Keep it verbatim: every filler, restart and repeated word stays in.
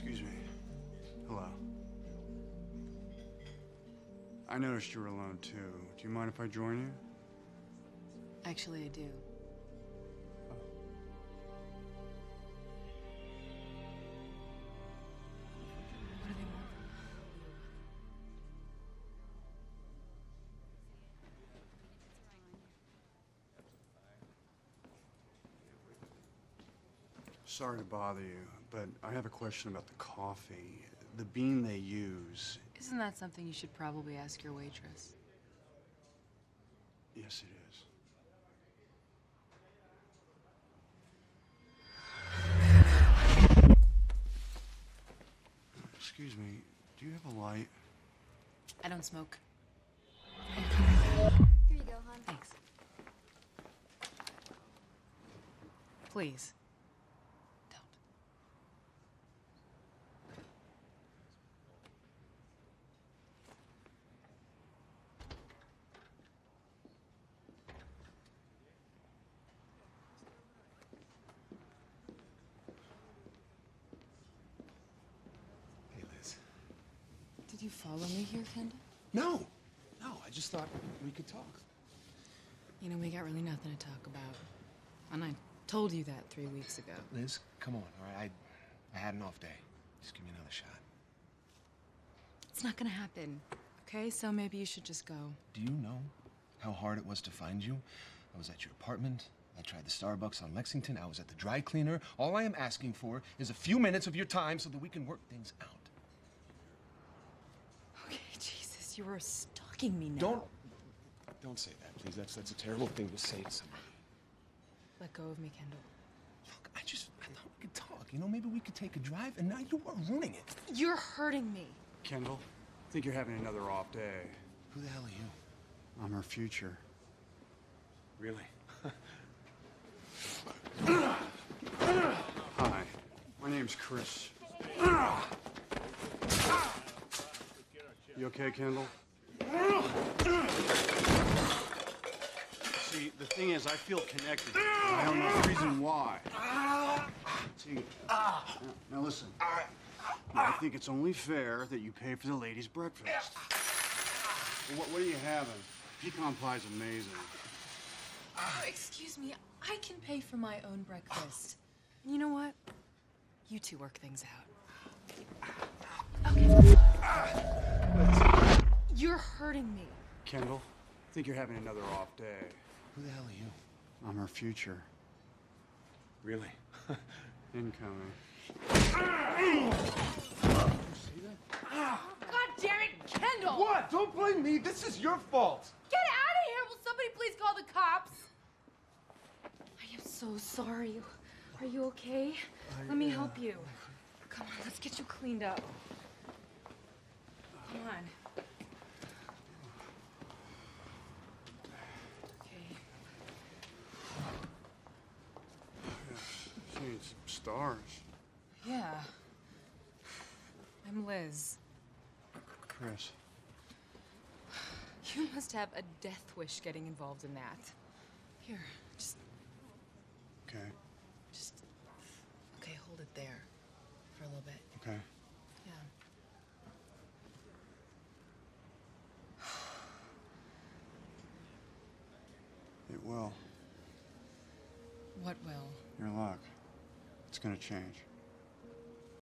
Excuse me. Hello. I noticed you were alone, too. Do you mind if I join you? Actually, I do. Oh. What do they want? Sorry to bother you, but I have a question about the coffee. The bean they use... Isn't that something you should probably ask your waitress? Yes, it is. Excuse me, do you have a light? I don't smoke. Here you go, hon. Thanks. Please. Did you follow me here, Kendall? No, no, I just thought we could talk. You know, we got really nothing to talk about. And I told you that three weeks ago. Liz, come on, all right? I, I had an off day. Just give me another shot. It's not gonna happen, okay? So maybe you should just go. Do you know how hard it was to find you? I was at your apartment. I tried the Starbucks on Lexington. I was at the dry cleaner. All I am asking for is a few minutes of your time so that we can work things out. You are stalking me now. Don't, don't say that, please. That's that's a terrible thing to say to somebody. Let go of me, Kendall. Look, I just, I thought we could talk. You know, maybe we could take a drive, and now you are ruining it. You're hurting me. Kendall, I think you're having another off day. Who the hell are you? I'm her future. Really? Hi, my name's Chris. You okay, Kendall? See, the thing is, I feel connected. I don't know the reason why. See, now, now listen. Now, I think it's only fair that you pay for the ladies' breakfast. What, what are you having? Pecan pie's amazing. Oh, excuse me, I can pay for my own breakfast. And you know what? You two work things out. Okay. That's... You're hurting me. Kendall, I think you're having another off day. Who the hell are you? I'm her future. Really? Incoming. See that? God damn it, Kendall! What? Don't blame me. This is your fault. Get out of here! Will somebody please call the cops? I am so sorry. Are you okay? I, Let me uh... help you. Come on, let's get you cleaned up. Come on. Okay. She needs some stars. Yeah. I'm Liz. Chris. You must have a death wish getting involved in that. Here, just... Okay. Just... Okay, hold it there for a little bit. Okay. Yeah. It will. What will? Your luck. It's gonna change.